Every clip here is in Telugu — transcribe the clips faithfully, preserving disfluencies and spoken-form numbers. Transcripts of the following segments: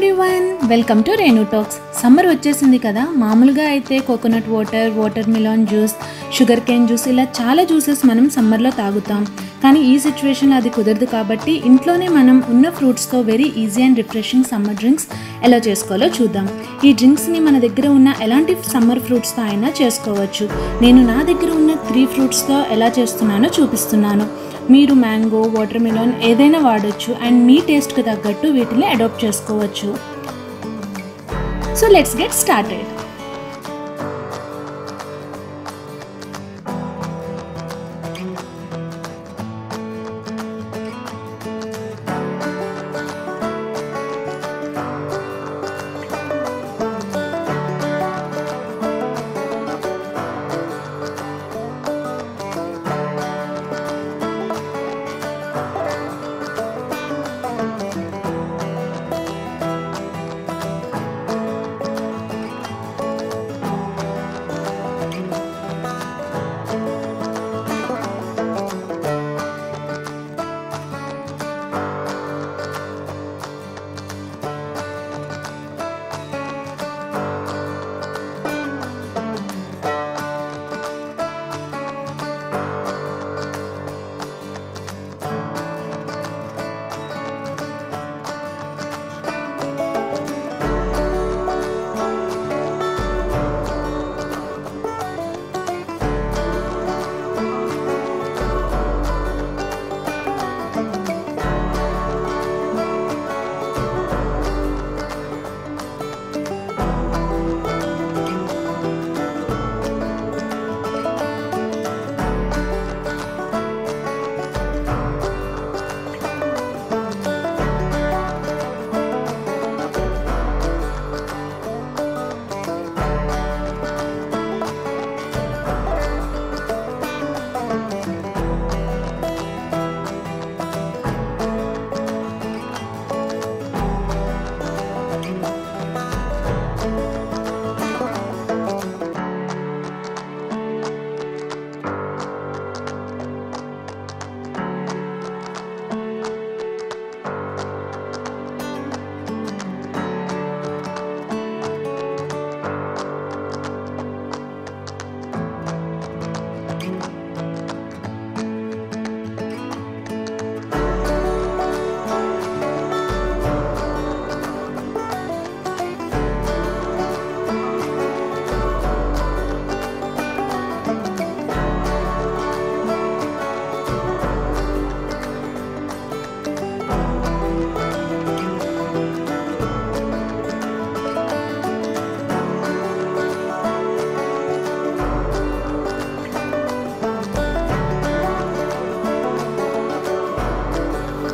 Everyone welcome to Renu talks. Summer వచ్చేసింది కదా, మామూలుగా అయితే coconut water, watermelon juice, sugar cane juice ఇలా చాలా జ్యూసెస్ మనం సమ్మర్ లో తాగుతాం। కానీ ఈ సిచువేషన్ అది కుదరదు కాబట్టి ఇంట్లోనే మనం ఉన్న ఫ్రూట్స్ తో very easy and refreshing summer drinks ఎలా చేసుకోవాలో చూద్దాం। ఈ డ్రింక్స్ ని మన దగ్గర ఉన్న ఎలాంటి సమ్మర్ ఫ్రూట్స్ తో అయినా చేసుకోవచ్చు। నేను నా దగ్గర ఉన్న త్రీ ఫ్రూట్స్ తో ఎలా చేస్తున్నానో చూపిస్తున్నాను। మీరు మ్యాంగో, వాటర్ మిలన్ ఏదైనా వాడొచ్చు అండ్ మీ టేస్ట్ కి తగ్గట్టు వీటిని అడాప్ట్ చేసుకోవచ్చు। So let's get started.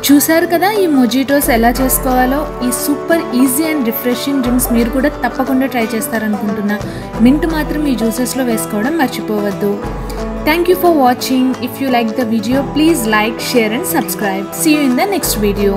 చూసారు కదా ఈ మొజిటోస్ ఎలా చేసుకోవాలో। ఈ super easy and refreshing drinks మీరు కూడా తప్పకుండా ట్రై చేస్తారనుకుంటున్నా। మింట్ మాత్రం ఈ జ్యూసెస్లో వేసుకోవడం మర్చిపోవద్దు। Thank you for watching. If you like the video please like, share and subscribe. See you in the next video.